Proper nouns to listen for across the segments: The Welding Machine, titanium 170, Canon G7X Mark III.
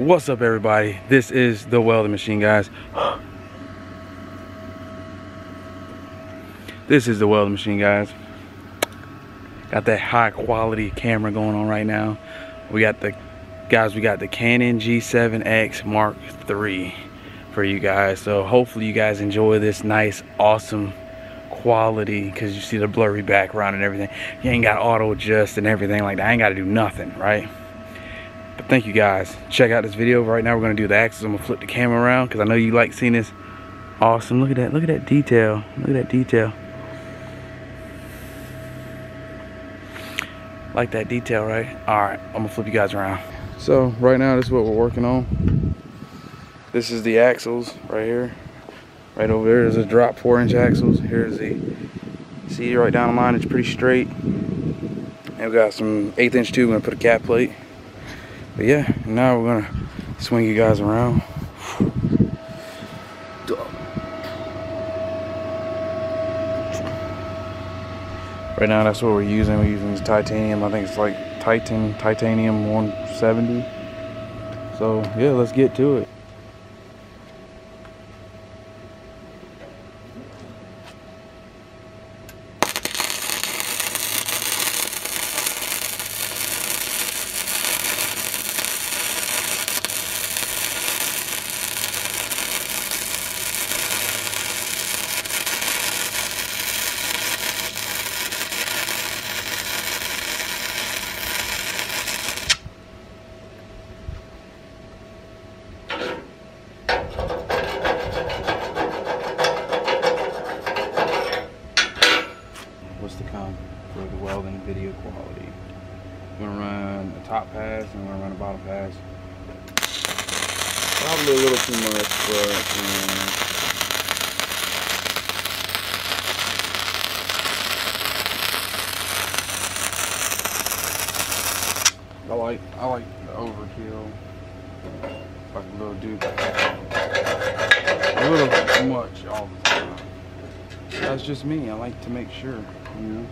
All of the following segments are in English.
What's up, everybody? This is The Welding Machine, guys. This is The Welding Machine, guys. Got that high quality camera going on right now. We got the Canon G7X Mark III for you guys. So hopefully you guys enjoy this nice, awesome quality, because you see the blurry background and everything. You ain't got auto adjust and everything like that. I ain't got to do nothing, right? But thank you guys. Check out this video. Right now we're going to do the axis. I'm going to flip the camera around because I know you like seeing this. Awesome. Look at that. Look at that detail. Look at that detail. Like that detail, right? All right, I'm gonna flip you guys around. So right now, this is what we're working on. This is the axles right here. Right over there is a drop 4-inch axles. Here's the, see right down the line, it's pretty straight. And we got some 1/8-inch tube, and put a cap plate. But yeah, now we're gonna swing you guys around. Right now, that's what we're using. We're using this titanium. I think it's like titanium 170. So yeah, let's get to it. For the welding video quality, I'm gonna run a top pass and I'm gonna run a bottom pass. Probably a little too much, but I like the overkill, like a little dude, a little too much all the time. That's just me. I like to make sure, you know.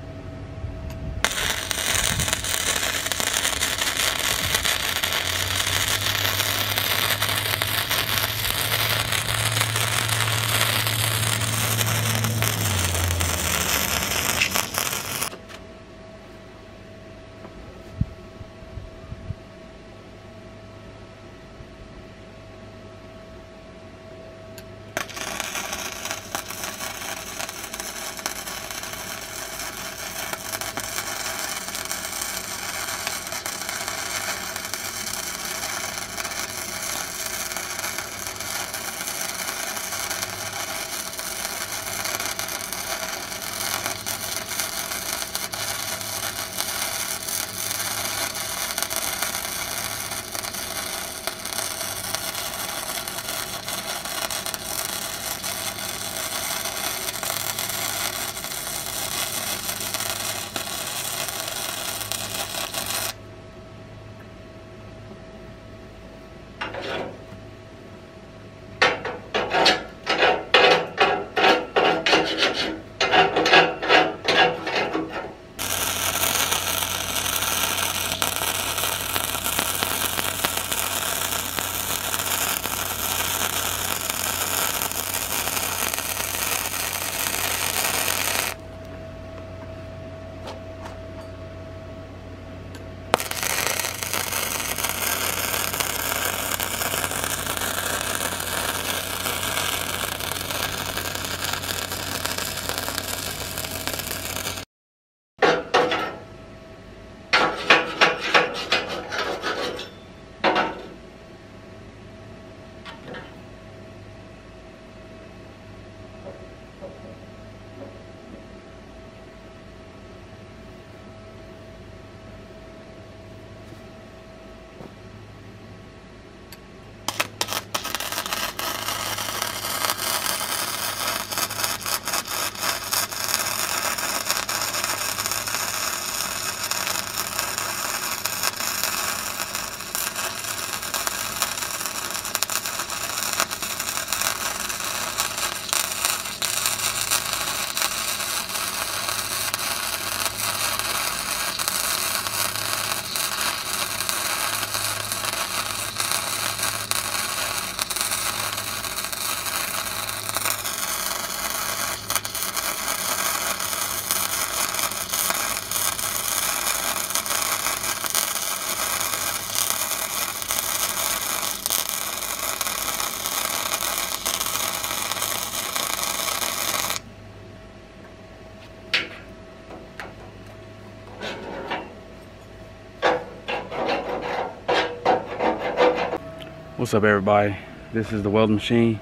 What's up, everybody? This is The Welding Machine,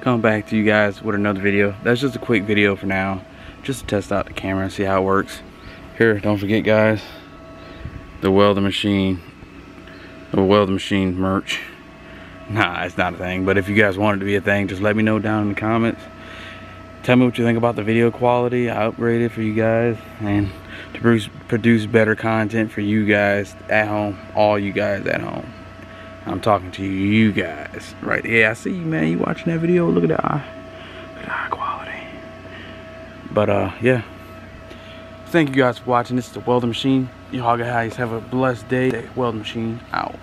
coming back to you guys with another video. That's just a quick video for now, just to test out the camera and see how it works. Here, don't forget guys, The Welding Machine, The Welding Machine merch. Nah, it's not a thing, but if you guys want it to be a thing, just let me know down in the comments. Tell me what you think about the video quality. I upgraded for you guys and to produce better content for you guys at home, all you guys at home. I'm talking to you guys right here. I see you, man. You watching that video. Look at the eye. Look at the eye quality. But, yeah. Thank you guys for watching. This is The Welding Machine. Y'all guys have a blessed day. The Welding Machine out.